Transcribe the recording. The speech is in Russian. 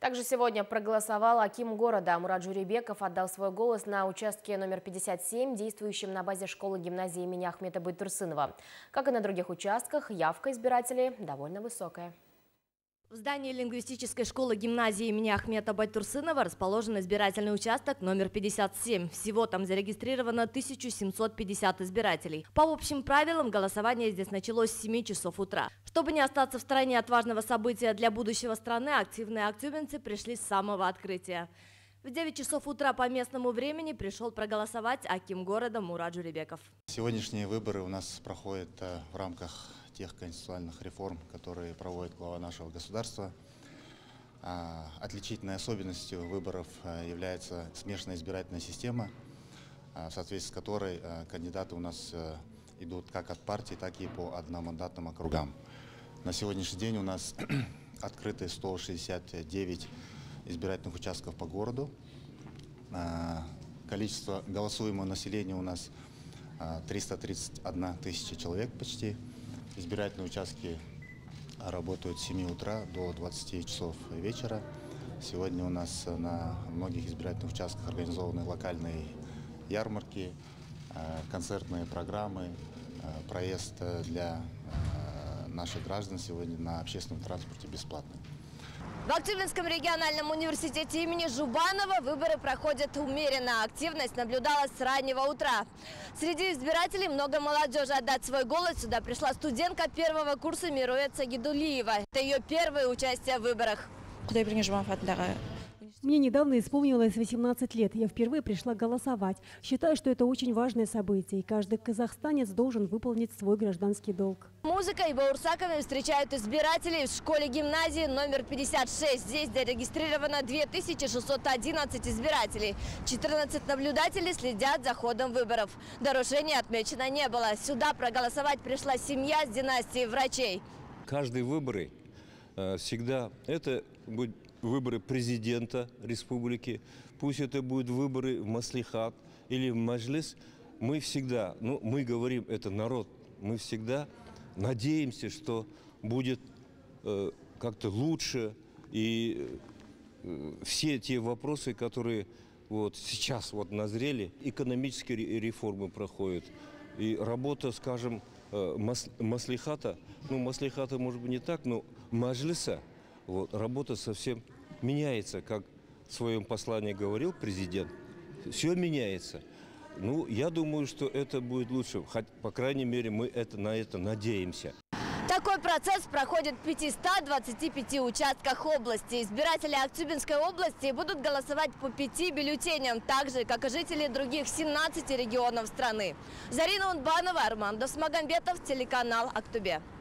Также сегодня проголосовал аким города. Мурат Журебеков отдал свой голос на участке номер 57, действующем на базе школы-гимназии имени Ахмета Байтурсынова. Как и на других участках, явка избирателей довольно высокая. В здании лингвистической школы-гимназии имени Ахмета Байтурсынова расположен избирательный участок номер 57. Всего там зарегистрировано 1750 избирателей. По общим правилам голосование здесь началось с 7 часов утра. Чтобы не остаться в стороне от важного события для будущего страны, активные актюбинцы пришли с самого открытия. В 9 часов утра по местному времени пришел проголосовать аким города Мурат Журебеков. Сегодняшние выборы у нас проходят в рамках тех конституционных реформ, которые проводит глава нашего государства. Отличительной особенностью выборов является смешанная избирательная система, в соответствии с которой кандидаты у нас идут как от партии, так и по одномандатным округам. На сегодняшний день у нас открыты 169 избирательных участков по городу. Количество голосуемого населения у нас 331 тысяча человек почти. Избирательные участки работают с 7 утра до 20 часов вечера. Сегодня у нас на многих избирательных участках организованы локальные ярмарки, концертные программы, проезд для наших граждан сегодня на общественном транспорте бесплатный. В Актюбинском региональном университете имени Жубанова выборы проходят умеренно. Активность наблюдалась с раннего утра. Среди избирателей много молодежи. Отдать свой голос сюда пришла студентка первого курса Мируэтсагидулиева. Это ее первое участие в выборах. Куда я принесла фотографию? Мне недавно исполнилось 18 лет. Я впервые пришла голосовать. Считаю, что это очень важное событие, и каждый казахстанец должен выполнить свой гражданский долг. Музыкой и баурсаковыми встречают избирателей в школе-гимназии номер 56. Здесь зарегистрировано 2611 избирателей. 14 наблюдателей следят за ходом выборов. Нарушений отмечено не было. Сюда проголосовать пришла семья с династии врачей. Каждые выборы всегда это будет выборы президента республики, пусть это будут выборы в маслихат или в маджлис, мы всегда, мы говорим, это народ, мы всегда надеемся, что будет как-то лучше, и все те вопросы, которые вот сейчас вот назрели, экономические реформы проходят, и работа, скажем, маслихата, маслихата может быть не так, но маджлиса, вот, работа совсем меняется, как в своем послании говорил президент. Все меняется. Я думаю, что это будет лучше. Хоть, по крайней мере, мы на это надеемся. Такой процесс проходит в 525 участках области. Избиратели Актюбинской области будут голосовать по 5 бюллетеням, так же, как и жители других 17 регионов страны. Зарина Унбанова, Армант Смагамбетов, телеканал Актобе.